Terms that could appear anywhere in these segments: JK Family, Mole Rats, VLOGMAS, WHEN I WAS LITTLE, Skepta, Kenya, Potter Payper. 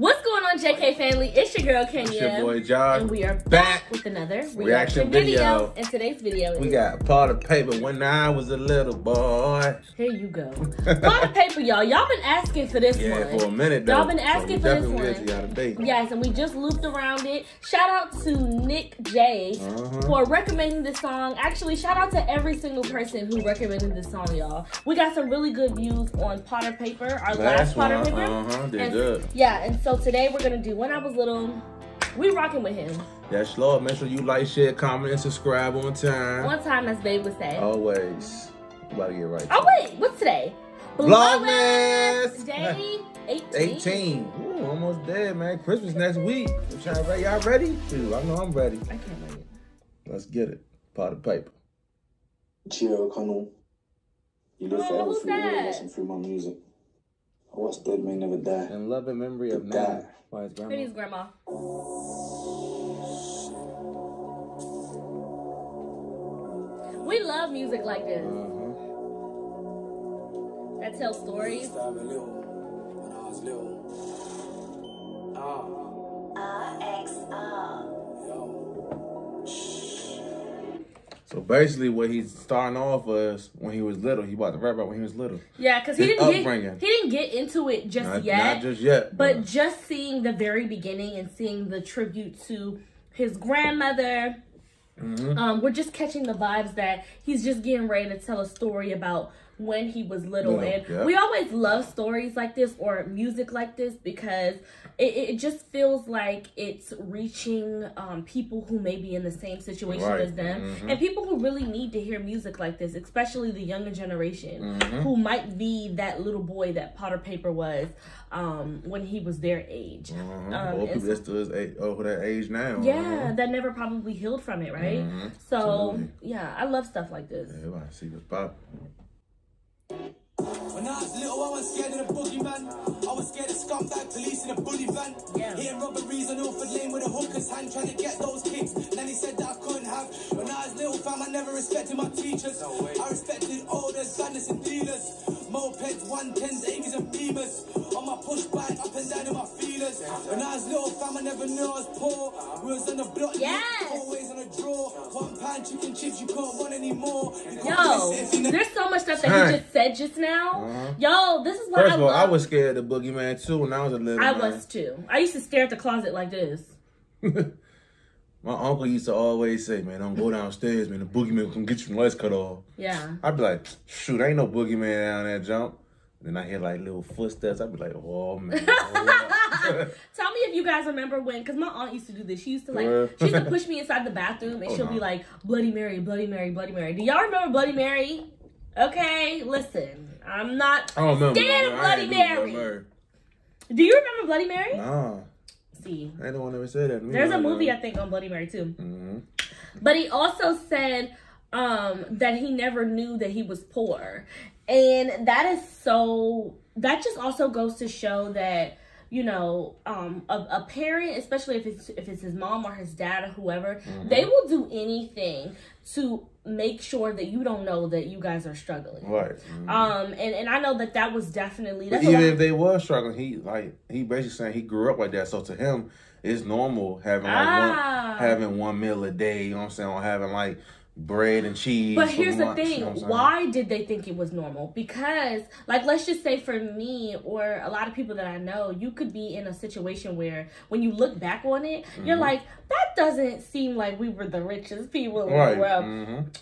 What's going on, JK family? It's your girl Kenya. It's your boy John. And we are back with another reaction video. In today's video, we got Potter Payper when I was a little boy. Here you go. Potter Payper, y'all. Y'all been asking for this one. Yeah, for a minute though. Y'all been asking for this one. Yes, and we just looped around it. Shout out to Nick J for recommending this song. Actually, shout out to every single person who recommended this song, y'all. We got some really good views on Potter Payper, our last Potter Payper. They're good. Yeah, and so today we're gonna do When I Was Little. We rocking with him. That's love. Make sure you like, share, comment, and subscribe on time. On time, as babe would say. Always. You about to get right. Oh wait, what's today? VLOGMAS! Day 18. Ooh, almost there, man. Christmas next week. Y'all ready? Dude, I know I'm ready. I can't wait. Let's get it. Potter Payper. Cheerio, Connell. You live forever through me, watching through my music. I watched Dead May Never Die. In love and memory of Matt by his grandma. Pretty's grandma. We love music like this. That tells stories. So basically, what he's starting off was when he was little. He about to rap about when he was little. Yeah, because he didn't get into it just yet. Not just yet. But just seeing the very beginning and seeing the tribute to his grandmother, we're just catching the vibes that he's just getting ready to tell a story about when he was little. And we always love stories like this or music like this because it just feels like it's reaching people who may be in the same situation as them and people who really need to hear music like this, especially the younger generation who might be that little boy that Potter Payper was when he was their age. People that's still over that age now. Yeah, that never probably healed from it, right? So, yeah, I love stuff like this. Yeah, I see what's popping. When I was little, I was scared of the boogeyman. I was scared of scumbag police in a bully van. Hearing robberies on Orford Lane with a hooker's hand, trying to get those kids. Nanny said that I couldn't have. When I was little, fam, I never respected my teachers. I respected owners, bandits and dealers. Mopeds, 110s, 80s and Beamers. On my push bike, up and down in my feelers. When I was little, fam, I never knew I was poor. We was on the block, always on a draw. £1 chicken chips, you can't want anymore. Yo, there's so much stuff that he just said just now. Yo, this is what I love. First of all, I was scared of Boogeyman too when I was a little man. I was too. I used to stare at the closet like this. My uncle used to always say, man, don't go downstairs, man. The boogeyman can get your legs cut off. Yeah. I'd be like, shoot, ain't no boogeyman down there, jump. And then I hear like little footsteps. I'd be like, oh, man. Tell me if you guys remember when, because my aunt used to do this. She used to like, she used to push me inside the bathroom and she'll be like, Bloody Mary, Bloody Mary, Bloody Mary. Do y'all remember Bloody Mary? Okay, listen, I'm not scared of Bloody Mary. Do you remember Bloody Mary? No. See, I don't want to ever say that. There's a movie, I think, on Bloody Mary too. But he also said that he never knew that he was poor. And that is so, that just also goes to show that, you know, a parent, especially if it's his mom or his dad or whoever, they will do anything to make sure that you don't know that you guys are struggling. Right. And I know that that was definitely. But even if they were struggling, he basically saying he grew up like that. So to him, it's normal having like having one meal a day. You know what I'm saying? Or having like bread and cheese. But here's the thing, why did they think it was normal? Because, like, let's just say for me or a lot of people that I know, you could be in a situation where when you look back on it, you're like, that doesn't seem like we were the richest people in the world.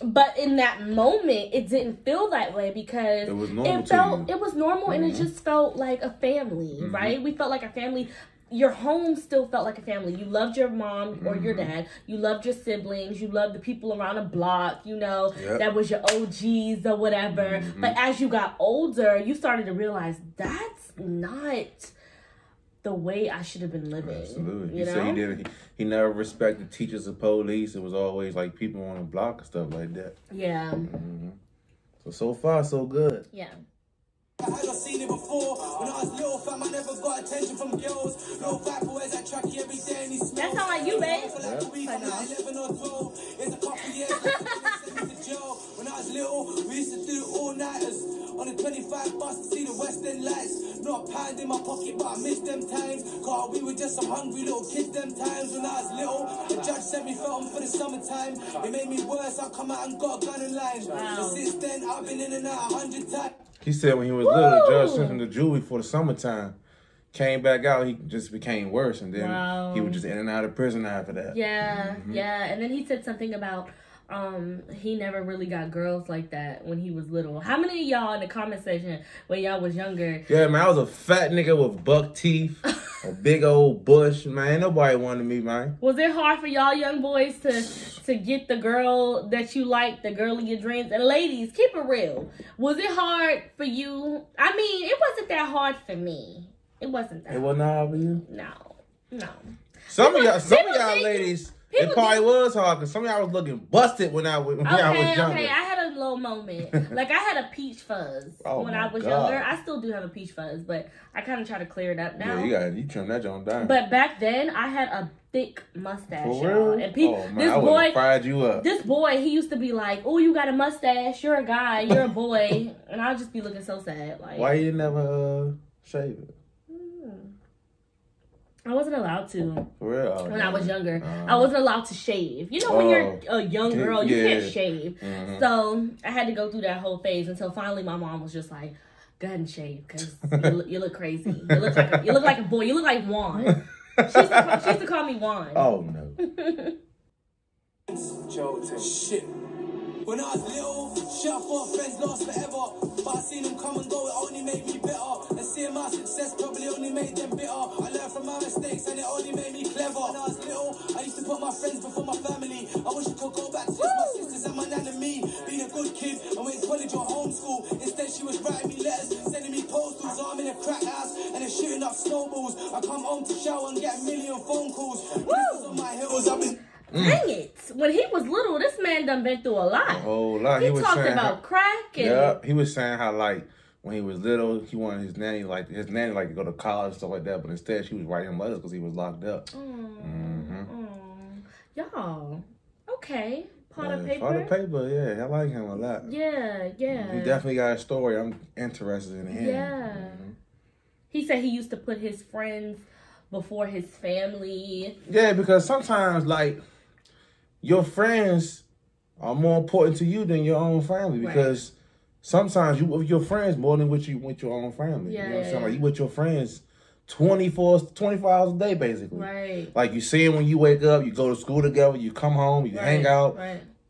But in that moment, it didn't feel that way because it felt, it was normal and it just felt like a family, right? We felt like a family. Your home still felt like a family. You loved your mom or your dad. You loved your siblings. You loved the people around the block, you know, that was your OGs or whatever. But as you got older, you started to realize that's not the way I should have been living. Absolutely. You know? Said he never respected teachers or police. It was always like people on the block and stuff like that. Yeah. So far, so good. Yeah. I had not seen it before. When I was little, fam, I never got attention from girls. No vibe wears that tracky every day and he smells. That sound like you, babe. When I was little, we used to do all-nighters. On the 25 bus to see the West End lights. not pound in my pocket, but I missed them times. God, we were just some hungry little kids them times. When I was little, the judge sent me film for the summertime. It made me worse, I come out and got a gun in line. But since then, I've been in and out 100 times. He said when he was little, the judge sent him to juvie for the summertime. Came back out, he just became worse, and then he was just in and out of prison after that. Yeah, yeah. And then he said something about he never really got girls like that when he was little. How many of y'all in the comment section when y'all was younger? Yeah, man, I was a fat nigga with buck teeth, a big old bush, man. Nobody wanted me, man. Was it hard for y'all young boys to get the girl that you like, the girl in your dreams? And ladies, keep it real. Was it hard for you? I mean, it wasn't that hard for me. It wasn't that. It wasn't hard for you? No, no. Some of y'all ladies. People it probably was hard because some of y'all was looking busted when I was younger. Okay, I had a little moment. Like, I had a peach fuzz when I was younger. I still do have a peach fuzz, but I kind of try to clear it up now. Yeah, you trim that joint down. But back then, I had a thick mustache, y'all. And this boy, he used to be like, oh, you got a mustache. You're a guy. You're a boy. And I'll just be looking so sad. Like, why you never shave it? I wasn't allowed to. For real? When I was younger. I wasn't allowed to shave. You know, when you're a young girl, you can't shave. So I had to go through that whole phase until finally my mom was just like, go ahead and shave because you look crazy. You look like a boy. You look like Juan. She used to call me Juan. Oh, no. Shit. When I was little, shit I thought friends lost forever. But I seen them come and go, it only made me better. And seeing my success probably only made them bitter. I learned from my mistakes and it only made me clever. When I was little, I used to put my friends before my family. I wish I could go back to my sisters and my nan and me. Being a good kid, I went to college or homeschool. Instead she was writing me letters, sending me postals. So I'm in a crack house and they're shooting up snowballs. I come home to shower and get a million phone calls. This is on my heels, I've been... Dang it. When he was little, this man done been through a lot. A whole lot. He talked about crack and... Yeah, he was saying how, like, when he was little, he wanted his nanny, like, to go to college, stuff like that. But instead, she was writing him letters because he was locked up. Y'all. Okay. Potter Payper. Potter Payper, yeah. I like him a lot. Yeah, yeah. He definitely got a story. I'm interested in him. Yeah. He said he used to put his friends before his family. Yeah, because sometimes, like... Your friends are more important to you than your own family because sometimes you with your friends more than what you with your own family. Yeah, you know what I'm saying? Like you with your friends 24 hours a day basically. Right. Like you see them when you wake up, you go to school together, you come home, you hang out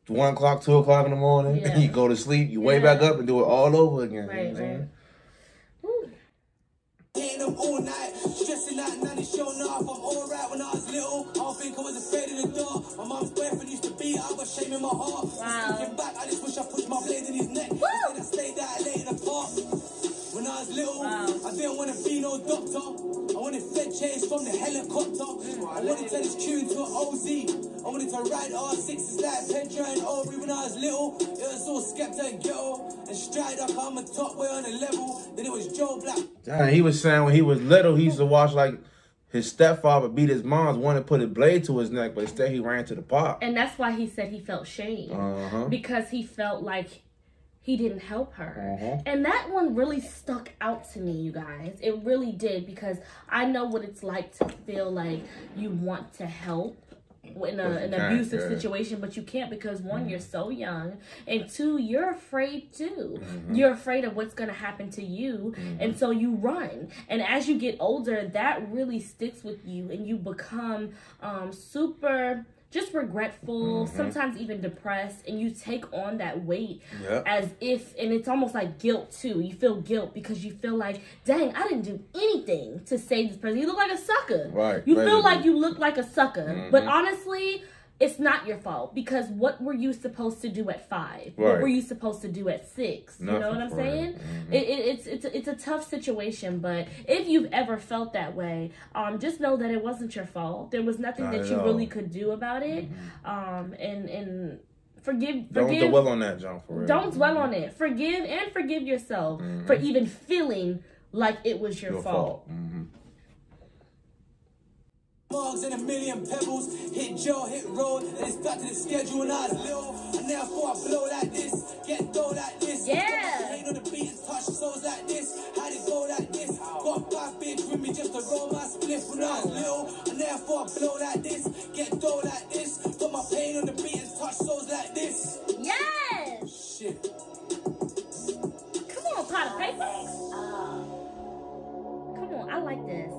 1 o'clock, 2 o'clock in the morning, and you go to sleep, you wake back up and do it all over again. Right, you know all night, stressing out, now they showing off. I'm alright when I was little. I don't think I was afraid of the door. My mom's boyfriend used to be, I got shame in my heart. Looking back, I just wish I pushed my blade in his neck. I stayed out late in the park. When I was little, I didn't want to be no doctor. I wanted fed chase from the helicopter. I wanted to turn this tune to an OZ. I wanted to ride R6s like Pedro and Aubrey. When I was little, it was all Skepta and ghetto. And straight up, I'm a top way on the level. Then it was Joe Black. Damn, he was saying when he was little, he used to watch like his stepfather beat his mom's, wanted to put a blade to his neck, but instead he ran to the park. And that's why he said he felt shame. Because he felt like he didn't help her. And that one really stuck out to me, you guys. It really did because I know what it's like to feel like you want to help in an abusive situation, but you can't because one, you're so young, and two, you're afraid too. You're afraid of what's going to happen to you, and so you run. And as you get older, that really sticks with you, and you become super... just regretful, sometimes even depressed, and you take on that weight as if, and it's almost like guilt too. You feel guilt because you feel like, dang, I didn't do anything to save this person. You look like a sucker. You feel like you look like a sucker. But honestly, it's not your fault because what were you supposed to do at 5? What were you supposed to do at 6? You know what I'm saying? It's a tough situation, but if you've ever felt that way, just know that it wasn't your fault. There was nothing that you really could do about it. And forgive. Don't dwell on that, John. For real. Don't dwell on it. Forgive and forgive yourself for even feeling like it was your fault. Mugs and a million pebbles, hit jail, hit road, and it's back to the schedule when I was little. And now I blow like this, get dough like this. Yeah. Ain't on the beat, touch souls like this, how they go like this. this. Got that bitch with me just to roll my spliff when I was little. And therefore I blow like this, get dough like this. Put my pain on the beat and touch souls like this. Yes! Shit. Come on, Potter Payper. Come on, I like this.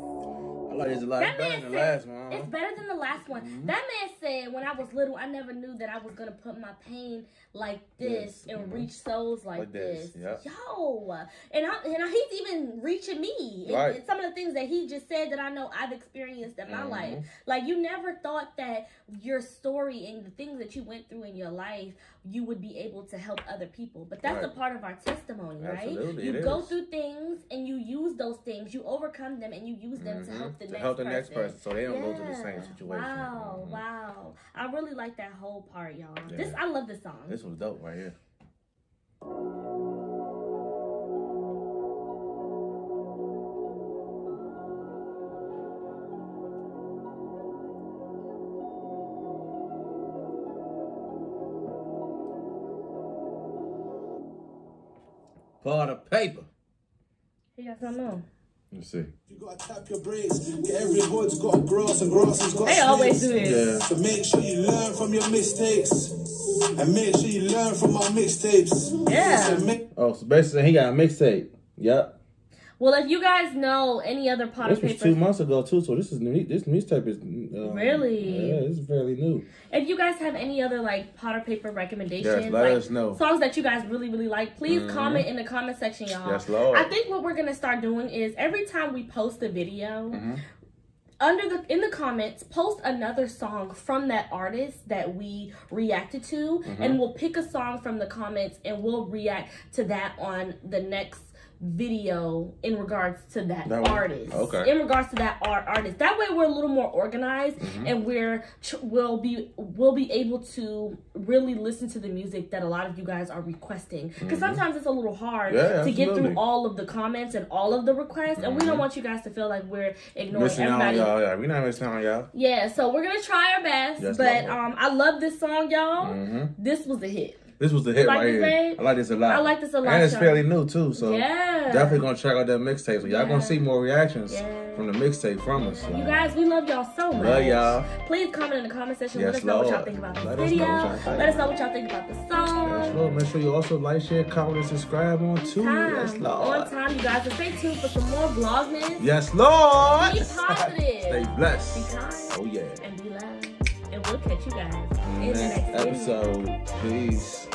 I like this a lot. It's better than the last one. It's better than the last one. Mm-hmm. That man said, when I was little, I never knew that I was going to put my pain like this and reach souls like this. Yo. And he's even reaching me. Right. And some of the things that he just said that I know I've experienced in my life. Like, you never thought that your story and the things that you went through in your life, you would be able to help other people. But that's a part of our testimony, right? You go through things and you use those things. You overcome them and you use them to help the next person. To help the next person so they don't go through the same situation. Wow, wow. I really like that whole part, y'all. Yeah. This, I love this song. This was dope right here. Potter Payper. He got something on. Let's see. You gotta tap your brakes. Every hood's got grass and grass has got snakes. They always do this. So make sure you learn from your mistakes. And make sure you learn from our mixtapes. Yeah. Oh, so basically he got a mixtape. Yep. Well, if you guys know any other Potter Payper, this was 2 months ago too, so this is new. This mixtape is really, yeah, it's fairly new. If you guys have any other like Potter Payper recommendations, yes, let us know. Songs that you guys really, really like, please comment in the comment section, y'all. Yes, Lord. I think what we're gonna start doing is every time we post a video. In the comments, post another song from that artist that we reacted to, and we'll pick a song from the comments and we'll react to that on the next video in regards to that artist. Okay. In regards to that artist. That way we're a little more organized and we'll be able to really listen to the music that a lot of you guys are requesting. Because sometimes it's a little hard to get through all of the comments and all of the requests, and we don't want you guys to feel like we're ignoring everybody. We're not missing on y'all. Yeah, so we're gonna try our best. Yes, but I love this song, y'all. This was a hit. This was the hit right here. I like this a lot. I like this a lot. And it's fairly new too, so definitely gonna check out that mixtape. So y'all gonna see more reactions from the mixtape from us. So. You guys, we love y'all so much. Love y'all. Please comment in the comment section. Yes, let us know what y'all think about this video. Let us know what y'all think about the song. Yes, Lord. Make sure you also like, share, comment, and subscribe on too. Yes, Lord. On time, you guys. And stay tuned for some more Vlogmas. Yes, Lord. Be positive. Stay blessed. Be kind. Oh yeah. And be loved. And we'll catch you guys in the next episode. Peace.